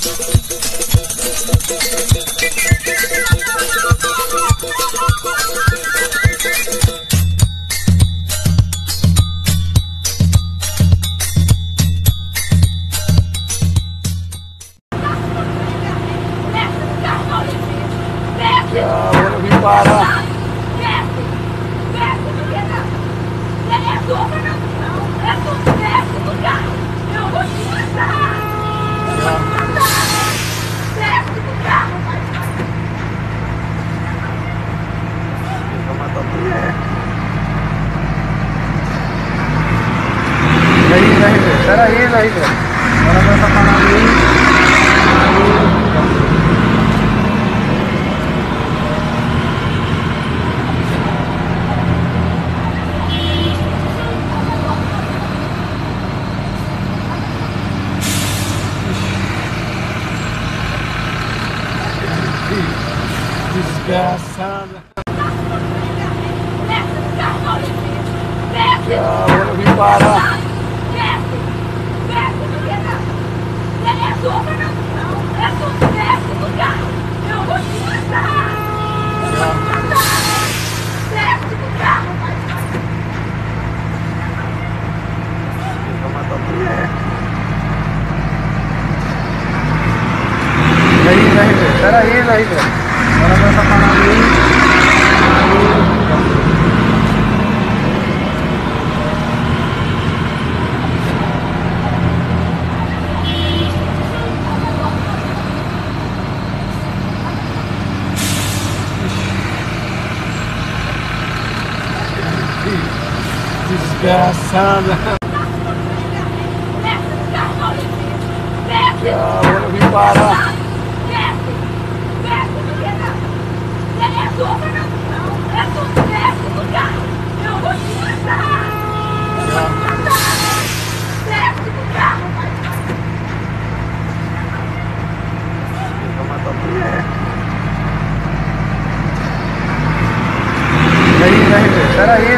Desgraçada. Agora eu vim parar. Desce do carro. É sopa não. É sopa, desce do carro. Eu vou te matar. Eu vou te matar. Desce do carro, vai. Eu vou matar a mulher. Peraí, velho. Ahora me vas a parar ahí. Desgraciada. Ya, bueno, me para.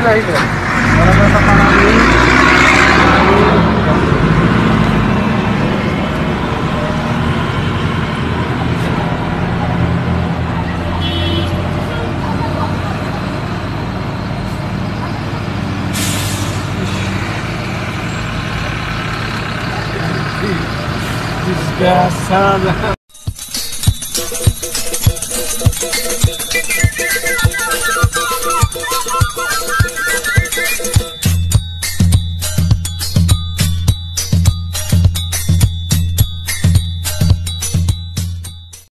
Ahí, pero ahora me vas a parar ahí. Desgraciada.